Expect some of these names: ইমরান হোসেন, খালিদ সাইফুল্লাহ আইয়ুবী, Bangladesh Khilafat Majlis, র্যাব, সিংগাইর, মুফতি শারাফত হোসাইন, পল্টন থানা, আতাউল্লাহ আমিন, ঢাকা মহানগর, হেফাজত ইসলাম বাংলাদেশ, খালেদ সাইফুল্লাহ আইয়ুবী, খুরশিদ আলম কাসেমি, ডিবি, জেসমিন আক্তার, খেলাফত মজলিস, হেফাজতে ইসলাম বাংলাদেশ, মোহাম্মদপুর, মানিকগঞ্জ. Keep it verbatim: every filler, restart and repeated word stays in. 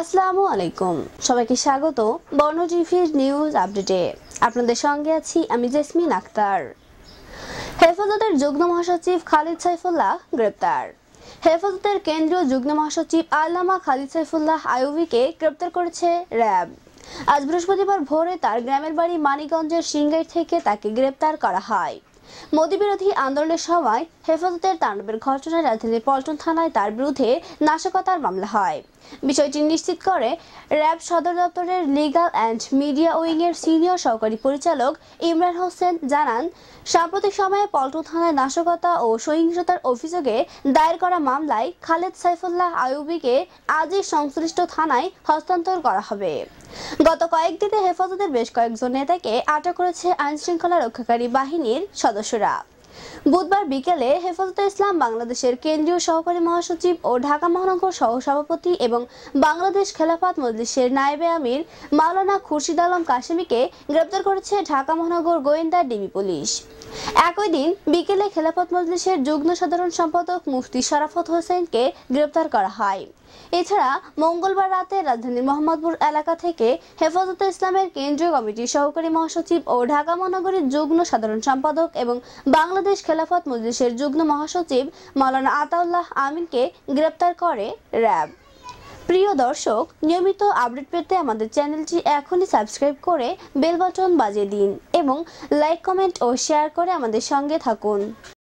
আসসালামু আলাইকুম সবাইকে স্বাগত বর্ণজিফির নিউজ আপডেটে আপনাদের সঙ্গে আছি আমি জেসমিন আক্তার। হেফাজতের যুগ্ম মহাসচিব খালিদ সাইফুল্লাহ গ্রেপ্তার। হেফাজতের কেন্দ্রীয় যুগ্ম মহাসচিব আল্লামা খালিদ সাইফুল্লাহ আইয়ুবীকে গ্রেপ্তার করেছে র্যাব। আজ বৃহস্পতিবার ভোরে তার গ্রামের বাড়ি মানিকগঞ্জের সিংগাইর থেকে তাকে গ্রেপ্তার করা হয়। মোদিবিরোধী আন্দোলনের সময় হেফাজতের তাণ্ডবের ঘটনায় রাজধানীর পল্টন থানায় তার বিরুদ্ধে নাশকতার মামলা হয়। বিষয়টি নিশ্চিত করে র্যাব সদর দপ্তরের লিগ্যাল অ্যান্ড মিডিয়া উইংয়ের সিনিয়র সহকারী পরিচালক ইমরান হোসেন জানান, সাম্প্রতিক সময়ে পল্টন থানায় নাশকতা ও সহিংসতার অভিযোগে দায়ের করা মামলায় খালেদ সাইফুল্লাহ আইয়ুবীকে আজই সংশ্লিষ্ট থানায় হস্তান্তর করা হবে। গত কয়েকদিনে হেফাজতের বেশ কয়েকজন নেতাকে আটক করেছে আইনশৃঙ্খলা রক্ষাকারী বাহিনীর সদস্যরা। বুধবার বিকেলে হেফাজত ইসলাম বাংলাদেশের কেন্দ্রীয় সহকারী মহাসচিব ও ঢাকা মহানগর সহসভাপতি এবং বাংলাদেশ খেলাফত মজলিসের নায়েবে আমির মাওলানা খুরশিদ আলম কাসেমিকে গ্রেপ্তার করেছে ঢাকা মহানগর গোয়েন্দা ডিবি পুলিশ। একই দিন বিকেলে খেলাফত মজলিসের যুগ্ম সাধারণ সম্পাদক মুফতি শরাফত হোসাইনকে গ্রেপ্তার করা হয়। এছাড়া মঙ্গলবার রাতে রাজধানীর মোহাম্মদপুর এলাকা থেকে হেফাজতে ইসলামের কেন্দ্রীয় কমিটির সহকারী মহাসচিব ও ঢাকা মহানগরের যুগ্ম সাধারণ সম্পাদক এবং বাংলাদেশ খেলাফত মজলিসের যুগ্ম মহাসচিব মাওলানা আতাউল্লাহ আমিনকে গ্রেপ্তার করে র্যাব। প্রিয় দর্শক, নিয়মিত আপডেট পেতে আমাদের চ্যানেলটি এখনই সাবস্ক্রাইব করে বেল বাটন বাজিয়ে দিন এবং লাইক, কমেন্ট ও শেয়ার করে আমাদের সঙ্গে থাকুন।